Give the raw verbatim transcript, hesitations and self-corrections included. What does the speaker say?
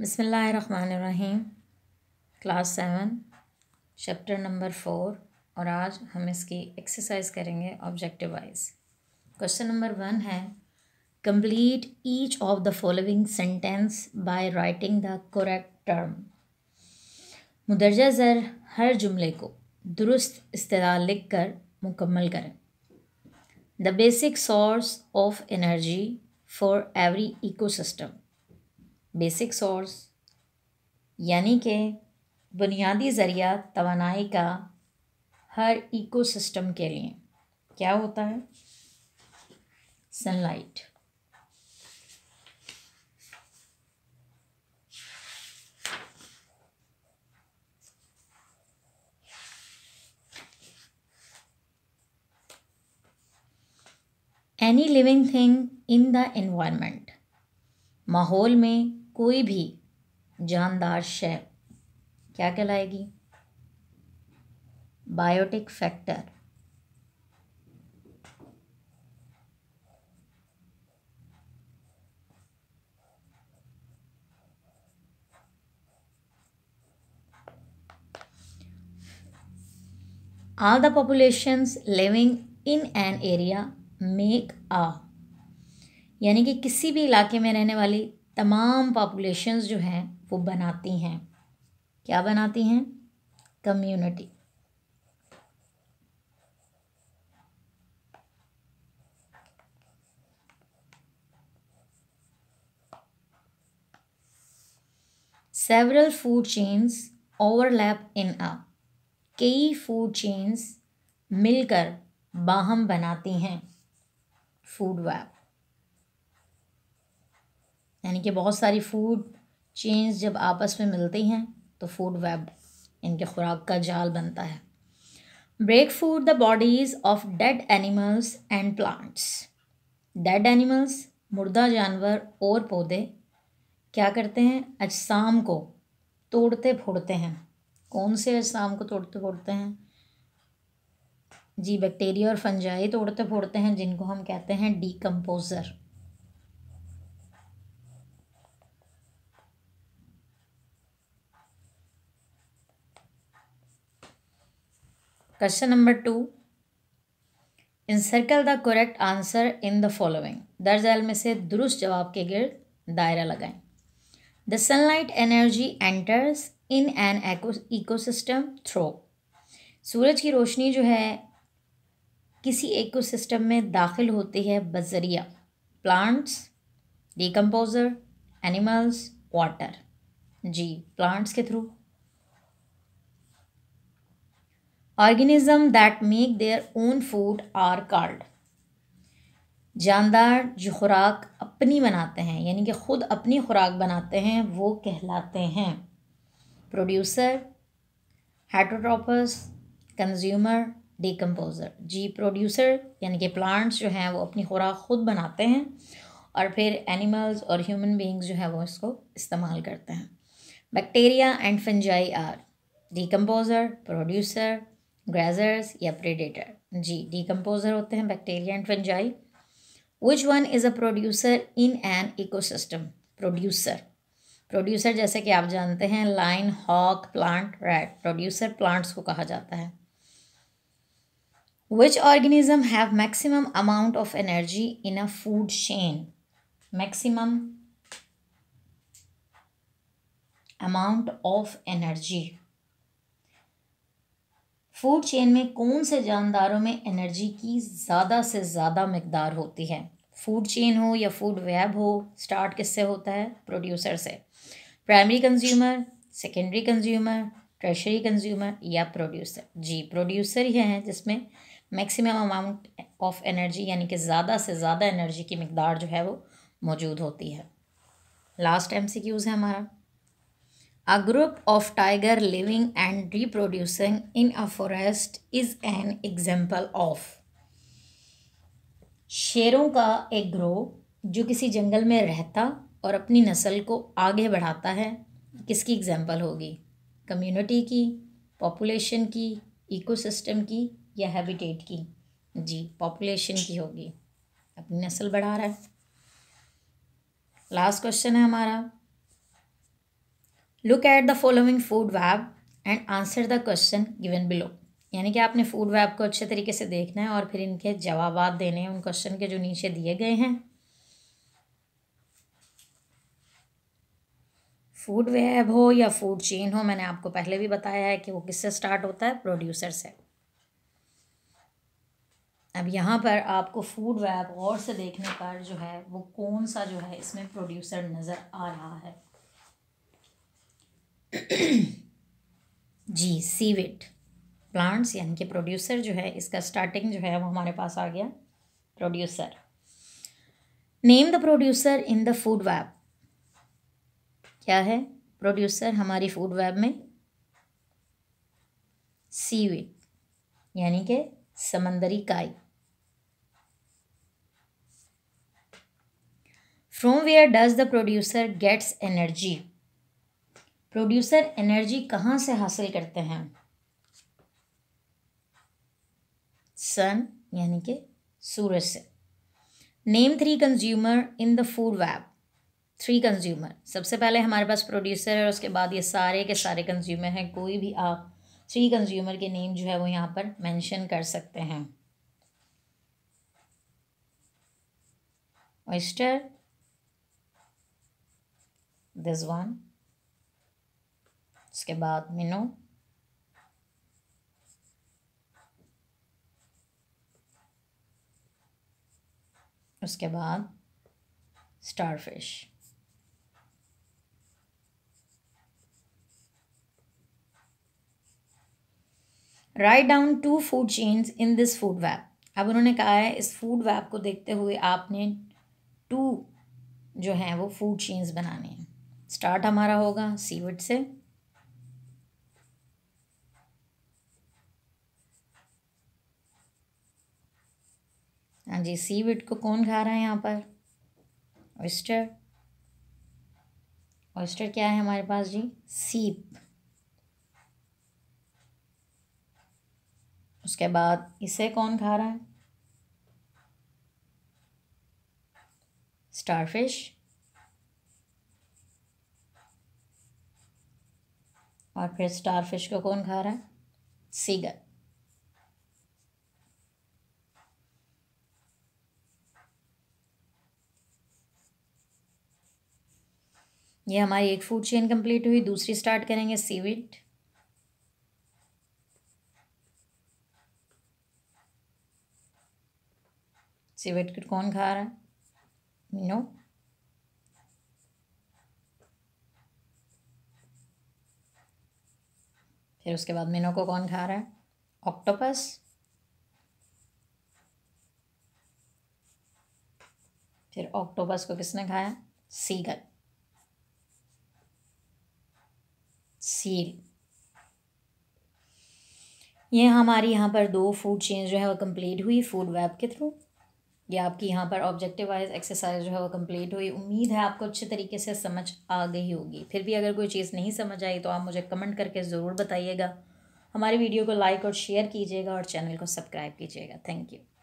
बिस्मिल्लाहिर्रहमानिर्रहीम। Class seven chapter number four और आज हम इसकी एक्सरसाइज करेंगे objective wise. Question number one है complete each of the following sentence by writing the correct term. मुदरजा ज़र हर जुमले को दुरुस्त इस्तेलाल लिख कर मुकम्मल करें। The basic source of energy for every ecosystem. Basic source यानी कि बुनियादी ज़रिया तवानाई का हर इकोसिस्टम के लिए क्या होता है? Sunlight. Any living thing in the environment. माहौल में कोई भी जानदार शय क्या कहलाएगी? Biotic factor. All the populations living in an area make a, यानी कि किसी भी इलाके में रहने वाली तमाम पॉपुलेशंस जो हैं वो बनाती हैं, क्या बनाती हैं? Community. Several food chains overlap in a, कई फूड चेन्स मिलकर बाहम बनाती हैं फूड वेब, यानी कि बहुत सारी फूड चेन्स जब आपस में मिलती हैं तो फूड वेब, इनके खुराक का जाल बनता है। Break food the bodies of dead animals and plants. Dead animals मुर्दा जानवर और पौधे क्या करते हैं? अजसाम को तोड़ते फोड़ते हैं। कौन से अजसाम को तोड़ते फोड़ते हैं? जी बैक्टीरिया और फंजाई तोड़ते फोड़ते हैं, जिनको हम कहते हैं decomposer. Question number two, encircle the correct answer in the following. दर्ज अल में से दुरुस्त जवाब के गिर्द दायरा लगाएं। The sunlight energy enters in an ecosystem through. सूरज की रोशनी जो है किसी इकोसिस्टम में दाखिल होती है बजरिया प्लांट्स, डिकम्पोजर, एनिमल्स, वाटर। जी प्लांट्स के through. Organism that make their own food are called. जानदार जो खुराक अपनी बनाते हैं, यानी कि ख़ुद अपनी खुराक बनाते हैं, वो कहलाते हैं प्रोड्यूसर, हेटरोट्रोपस, कंज्यूमर, डिकम्पोज़र। जी प्रोड्यूसर यानी कि प्लांट्स जो हैं वो अपनी खुराक ख़ुद बनाते हैं और फिर एनिमल्स और ह्यूमन बींग्स जो है वो इसको इस्तेमाल करते हैं। Bacteria and fungi are decomposer, producer, grazers या प्रेडेटर। जी डिकम्पोज़र होते हैं bacteria and fungi. Which one is a producer in an ecosystem? Producer. Producer जैसे कि आप जानते हैं lion, hawk, plant, rat. Producer plants को कहा जाता है। Which organism have maximum amount of energy in a food chain? Maximum amount of energy. Food chain में कौन से जानदारों में एनर्जी की ज़्यादा से ज़्यादा मकदार होती है? फूड चेन हो या फूड वेब हो, स्टार्ट किससे होता है? प्रोड्यूसर से। Primary consumer, secondary consumer, tertiary consumer या प्रोड्यूसर। जी प्रोड्यूसर ही हैं जिसमें मैक्सिमम अमाउंट ऑफ एनर्जी यानी कि ज़्यादा से ज़्यादा एनर्जी की मकदार जो है वो मौजूद होती है। लास्ट एम सी क्यूज़ है हमारा। A group of tiger living and reproducing in a forest is an example of। शेरों का एक ग्रोह जो किसी जंगल में रहता और अपनी नस्ल को आगे बढ़ाता है, किसकी एग्जाम्पल होगी? कम्युनिटी की, पॉपुलेशन की, इकोसिस्टम की या हैबिटेट की? जी पॉपुलेशन की होगी, अपनी नस्ल बढ़ा रहा है। लास्ट क्वेश्चन है हमारा, look at the following food web and answer the question given below. यानी कि आपने फूड वैब को अच्छे तरीके से देखना है और फिर इनके जवाब देने हैं उन क्वेश्चन के जो नीचे दिए गए हैं। फूड वेब हो या फूड चेन हो, मैंने आपको पहले भी बताया है कि वो किससे स्टार्ट होता है, प्रोड्यूसर से। अब यहाँ पर आपको फूड वेब और से देखने पर जो है वो कौन सा जो है इसमें प्रोड्यूसर नज़र आ रहा है। जी, सीविट प्लांट्स यानी कि प्रोड्यूसर जो है इसका स्टार्टिंग जो है वो हमारे पास आ गया producer. Name the producer in the food web. क्या है प्रोड्यूसर हमारी फूड वेब में? सीवीड यानी कि समंदरी काई। From where does the producer gets energy. Producer energy कहाँ से हासिल करते हैं? सन यानी कि सूरज से। Name three consumer in the food web. Three consumer, सबसे पहले हमारे पास प्रोड्यूसर है, उसके बाद ये सारे के सारे कंज्यूमर हैं। कोई भी आप थ्री कंज्यूमर के नेम जो है वो यहाँ पर मेंशन कर सकते हैं। ऑयस्टर, दिस वन, उसके बाद मिनो, उसके बाद starfish. Right down two food chains in this food web. अब उन्होंने कहा है इस फूड वेब को देखते हुए आपने टू जो हैं वो फूड चेन्स बनाने हैं। स्टार्ट हमारा होगा सीविड से, हाँ जी, सीविड को कौन खा रहा है यहाँ पर? ऑयस्टर। ऑयस्टर क्या है हमारे पास जी? सीप। उसके बाद इसे कौन खा रहा है? स्टारफिश। और फिर स्टारफिश को कौन खा रहा है? सीगल। ये हमारी एक फूड चेन कंप्लीट हुई। दूसरी स्टार्ट करेंगे सीविड। सीविड को कौन खा रहा है? मिनो। फिर उसके बाद मिनो को कौन खा रहा है? ऑक्टोपस। फिर ऑक्टोपस को किसने खाया? Seagull, seal. ये हमारी यहाँ पर दो फूड चेन जो है वो कंप्लीट हुई फूड वेब के थ्रू। ये आपकी यहाँ पर ऑब्जेक्टिव वाइज एक्सरसाइज जो है वो कंप्लीट हुई। उम्मीद है आपको अच्छे तरीके से समझ आ गई होगी। फिर भी अगर कोई चीज़ नहीं समझ आई तो आप मुझे कमेंट करके ज़रूर बताइएगा। हमारी वीडियो को लाइक और शेयर कीजिएगा और चैनल को सब्सक्राइब कीजिएगा। Thank you.